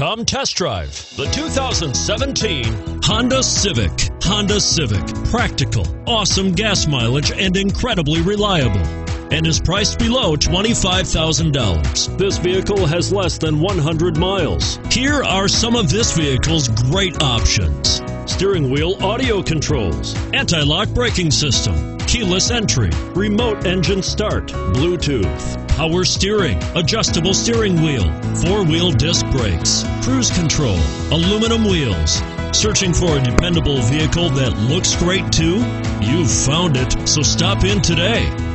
Come test drive the 2017 Honda Civic. Honda Civic, practical, awesome gas mileage, and incredibly reliable, and is priced below $25,000. This vehicle has less than 100 miles. Here are some of this vehicle's great options: steering wheel audio controls, anti-lock braking system, keyless entry, remote engine start, Bluetooth, power steering, adjustable steering wheel, four-wheel disc brakes, cruise control, aluminum wheels. Searching for a dependable vehicle that looks great too? You've found it, so stop in today.